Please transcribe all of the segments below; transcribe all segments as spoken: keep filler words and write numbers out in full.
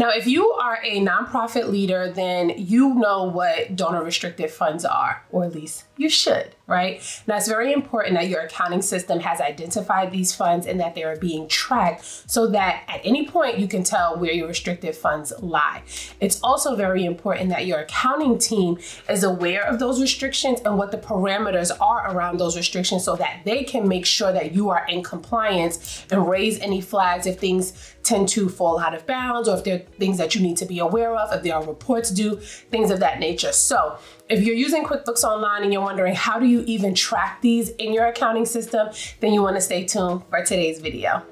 Now, if you are a nonprofit leader, then you know what donor restricted funds are, or at least you should, right? Now, it's very important that your accounting system has identified these funds and that they are being tracked so that at any point you can tell where your restricted funds lie. It's also very important that your accounting team is aware of those restrictions and what the parameters are around those restrictions so that they can make sure that you are in compliance and raise any flags if things tend to fall out of bounds or if there are things that you need to be aware of, if there are reports due, things of that nature. So if you're using QuickBooks Online and you're wondering how do you even track these in your accounting system, then you want to stay tuned for today's video.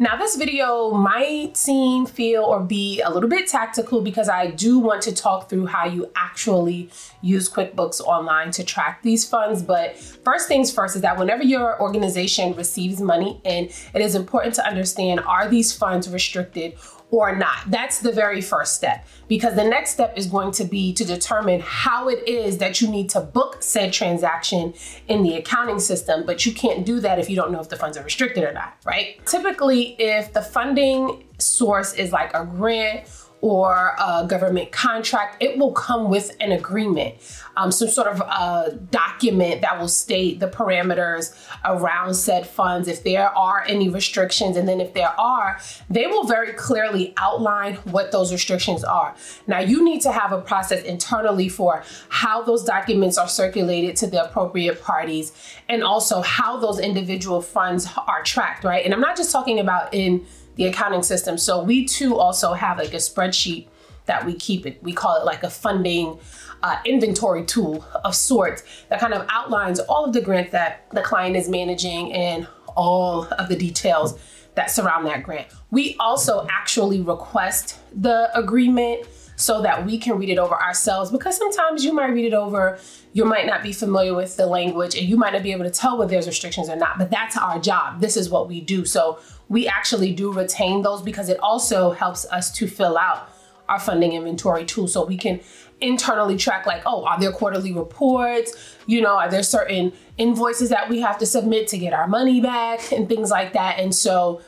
Now, this video might seem, feel, or be a little bit tactical because I do want to talk through how you actually use QuickBooks Online to track these funds. But first things first is that whenever your organization receives money in, it is important to understand, are these funds restricted or not? That's the very first step, because the next step is going to be to determine how it is that you need to book said transaction in the accounting system. But you can't do that if you don't know if the funds are restricted or not, right? Typically, if the funding source is like a grant or a government contract, it will come with an agreement, um, some sort of a document that will state the parameters around said funds, if there are any restrictions, and then if there are, they will very clearly outline what those restrictions are. Now, you need to have a process internally for how those documents are circulated to the appropriate parties and also how those individual funds are tracked, right? And I'm not just talking about in the accounting system. So we too also have like a spreadsheet that we keep it. We call it like a funding uh, inventory tool of sorts that kind of outlines all of the grants that the client is managing and all of the details that surround that grant. We also actually request the agreement so that we can read it over ourselves, because sometimes you might read it over, you might not be familiar with the language and you might not be able to tell whether there's restrictions or not, but that's our job. This is what we do. So we actually do retain those because it also helps us to fill out our funding inventory tool so we can internally track like, oh, are there quarterly reports? You know, are there certain invoices that we have to submit to get our money back and things like that? And so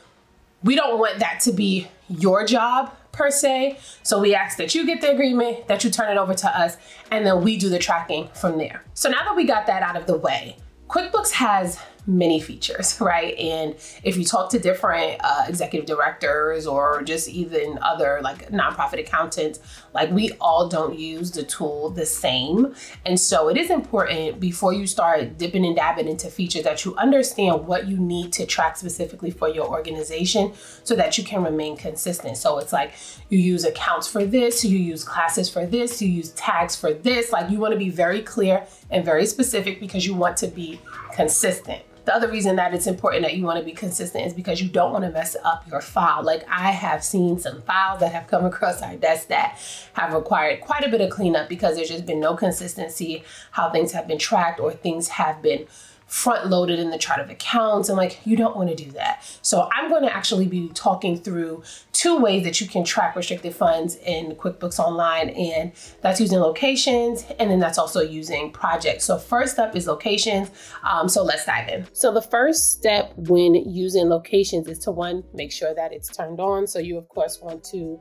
we don't want that to be your job per se. So we ask that you get the agreement, that you turn it over to us, and then we do the tracking from there. So now that we got that out of the way, QuickBooks has many features, right? And if you talk to different uh, executive directors or just even other like nonprofit accountants, like we all don't use the tool the same. And so it is important before you start dipping and dabbing into features that you understand what you need to track specifically for your organization so that you can remain consistent. So it's like you use accounts for this, you use classes for this, you use tags for this. Like you want to be very clear and very specific because you want to be consistent. The other reason that it's important that you want to be consistent is because you don't want to mess up your file. Like I have seen some files that have come across our desk that have required quite a bit of cleanup because there's just been no consistency, how things have been tracked or things have been front loaded in the chart of accounts. And like, you don't want to do that. So I'm going to actually be talking through two ways that you can track restricted funds in QuickBooks Online, and that's using locations, and then that's also using projects. So first up is locations. Um, so let's dive in. So the first step when using locations is to one, make sure that it's turned on. So you of course want to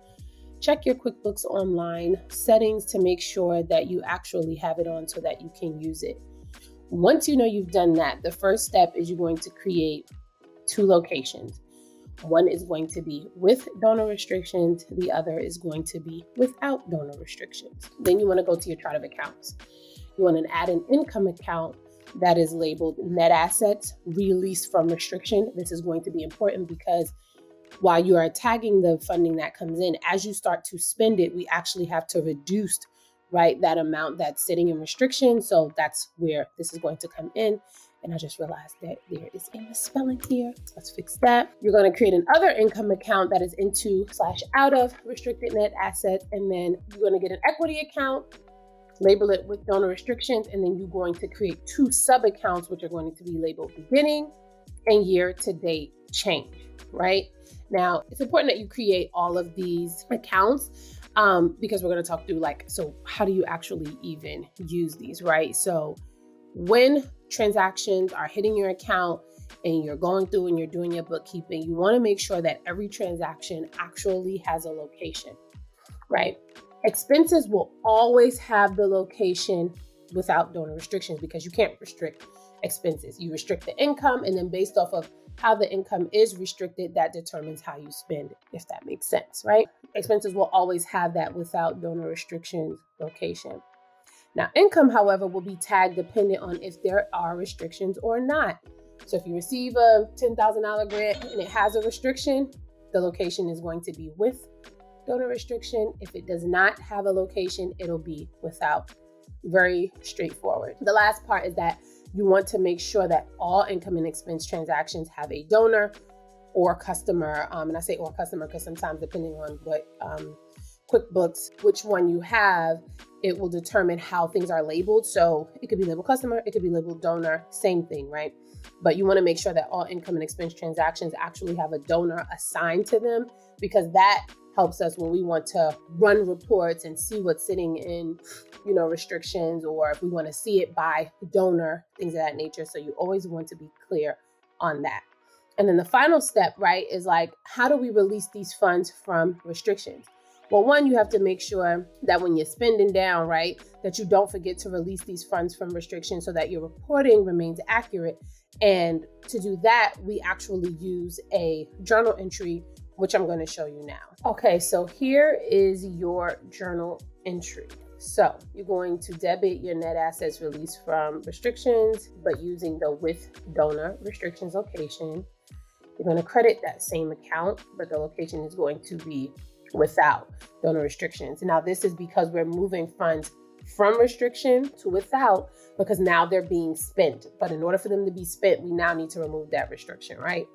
check your QuickBooks Online settings to make sure that you actually have it on so that you can use it. Once you know you've done that, the first step is you're going to create two locations. One is going to be with donor restrictions. The other is going to be without donor restrictions. Then you want to go to your chart of accounts. You want to add an income account that is labeled net assets released from restriction. This is going to be important because while you are tagging the funding that comes in, as you start to spend it, we actually have to reduce, right, that amount that's sitting in restriction. So that's where this is going to come in. And I just realized that there is a misspelling here. Let's fix that. You're going to create another income account that is into slash out of restricted net asset. And then you're going to get an equity account, label it with donor restrictions. And then you're going to create two sub accounts, which are going to be labeled beginning and year to date change, right? Now, it's important that you create all of these accounts um, because we're going to talk through like, so how do you actually even use these, right? So when transactions are hitting your account and you're going through and you're doing your bookkeeping, you want to make sure that every transaction actually has a location, right? Expenses will always have the location without donor restrictions because you can't restrict expenses. You restrict the income, and then based off of how the income is restricted, that determines how you spend it, if that makes sense, right? Expenses will always have that without donor restrictions location. Now, income, however, will be tagged dependent on if there are restrictions or not. So if you receive a ten thousand dollar grant and it has a restriction, the location is going to be with donor restriction. If it does not have a location, it'll be without. Very straightforward. The last part is that you want to make sure that all income and expense transactions have a donor or customer. Um, and I say or customer because sometimes depending on what um, QuickBooks, which one you have, it will determine how things are labeled. So it could be labeled customer, it could be labeled donor, same thing, right? But you want to make sure that all income and expense transactions actually have a donor assigned to them, because that helps us when we want to run reports and see what's sitting in, you know, restrictions, or if we want to see it by donor, things of that nature. So you always want to be clear on that. And then the final step, right, is like, how do we release these funds from restrictions? Well, one, you have to make sure that when you're spending down, right, that you don't forget to release these funds from restrictions so that your reporting remains accurate. And to do that, we actually use a journal entry, which I'm going to show you now. Okay, so here is your journal entry. So you're going to debit your net assets released from restrictions, but using the with donor restrictions location. You're going to credit that same account, but the location is going to be without donor restrictions. Now, this is because we're moving funds from restriction to without, because now they're being spent. But in order for them to be spent, we now need to remove that restriction, right?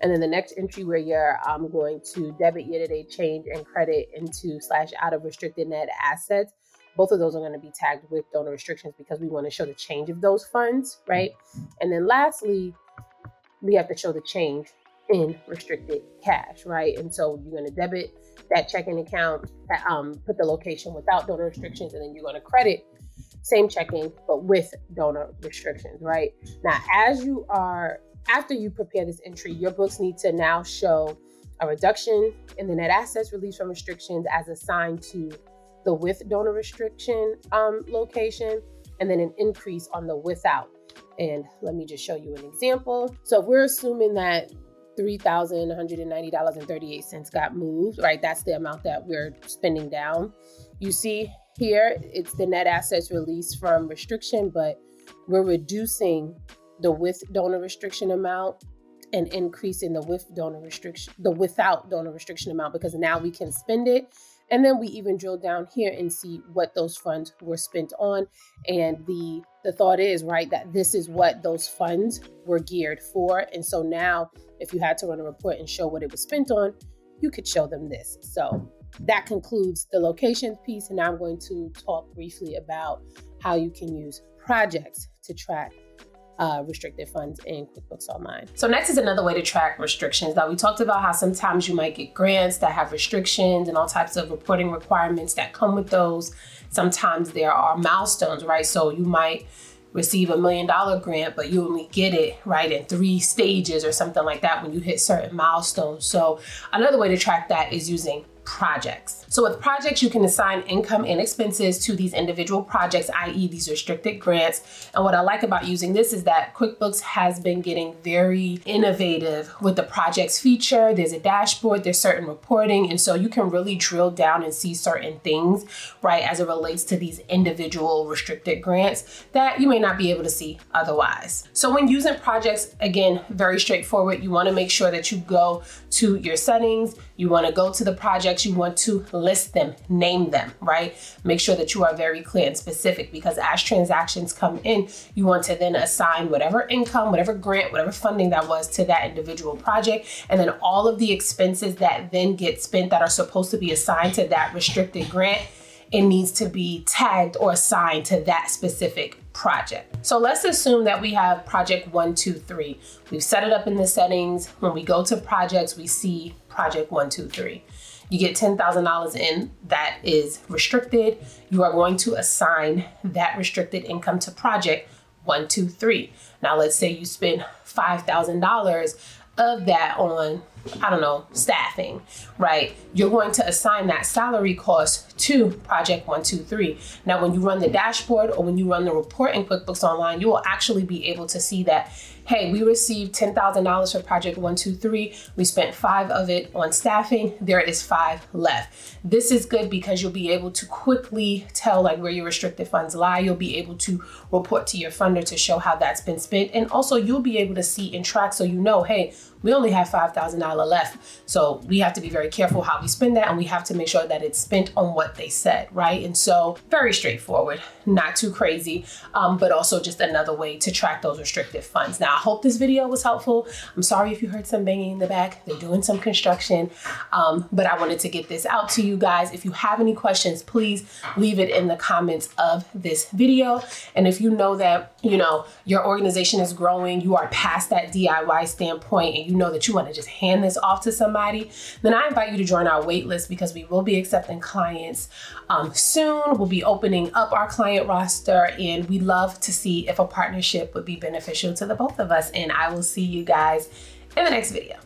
And then the next entry where you're um, going to debit year-to-date change and credit into slash out of restricted net assets. Both of those are going to be tagged with donor restrictions because we want to show the change of those funds, right? And then lastly, we have to show the change in restricted cash, right? And so you're going to debit that checking account, um, put the location without donor restrictions, and then you're going to credit same checking, but with donor restrictions, right? Now, as you are After you prepare this entry, your books need to now show a reduction in the net assets released from restrictions as assigned to the with donor restriction um, location, and then an increase on the without. And let me just show you an example. So if we're assuming that three thousand one hundred ninety dollars and thirty-eight cents got moved, right? That's the amount that we're spending down. You see here, it's the net assets released from restriction, but we're reducing the with donor restriction amount and increase in the with donor restriction, the without donor restriction amount, because now we can spend it. And then we even drill down here and see what those funds were spent on. And the, the thought is, right, that this is what those funds were geared for. And so now if you had to run a report and show what it was spent on, you could show them this. So that concludes the locations piece. And now I'm going to talk briefly about how you can use projects to track Uh, restricted funds in QuickBooks Online. So next is another way to track restrictions. Now, we talked about how sometimes you might get grants that have restrictions and all types of reporting requirements that come with those. Sometimes there are milestones, right? So you might receive a million dollar grant, but you only get it, right, in three stages or something like that when you hit certain milestones. So another way to track that is using projects. So with projects, you can assign income and expenses to these individual projects, i e these restricted grants. And what I like about using this is that QuickBooks has been getting very innovative with the projects feature. There's a dashboard, there's certain reporting. And so you can really drill down and see certain things, right, as it relates to these individual restricted grants that you may not be able to see otherwise. So when using projects, again, very straightforward, you want to make sure that you go to your settings, you want to go to the project, you want to list them, name them, right? Make sure that you are very clear and specific, because as transactions come in, you want to then assign whatever income, whatever grant, whatever funding that was to that individual project. And then all of the expenses that then get spent that are supposed to be assigned to that restricted grant, it needs to be tagged or assigned to that specific project. So let's assume that we have project one, two, three. We've set it up in the settings. When we go to projects, we see project one, two, three. You get ten thousand dollars in, that is restricted. You are going to assign that restricted income to project one, two, three. Now, let's say you spend five thousand dollars of that on, I don't know, staffing, right? You're going to assign that salary cost to project one, two, three. Now, when you run the dashboard or when you run the report in QuickBooks Online, you will actually be able to see that, hey, we received ten thousand dollars for project one, two, three. We spent five of it on staffing. There is five left. This is good because you'll be able to quickly tell like where your restricted funds lie. You'll be able to report to your funder to show how that's been spent. And also you'll be able to see and track so you know, hey, we only have five thousand dollars left. So we have to be very careful how we spend that, and we have to make sure that it's spent on what they said, right? And so very straightforward, not too crazy, um, but also just another way to track those restricted funds. Now, I hope this video was helpful. I'm sorry if you heard some banging in the back. They're doing some construction, um, but I wanted to get this out to you guys. If you have any questions, please leave it in the comments of this video. And if you know that, you know, your organization is growing, you are past that D I Y standpoint, and you know that you want to just hand this off to somebody, then I invite you to join our wait list, because we will be accepting clients um, soon. We'll be opening up our client roster, and we love to see if a partnership would be beneficial to the both of us. And I will see you guys in the next video.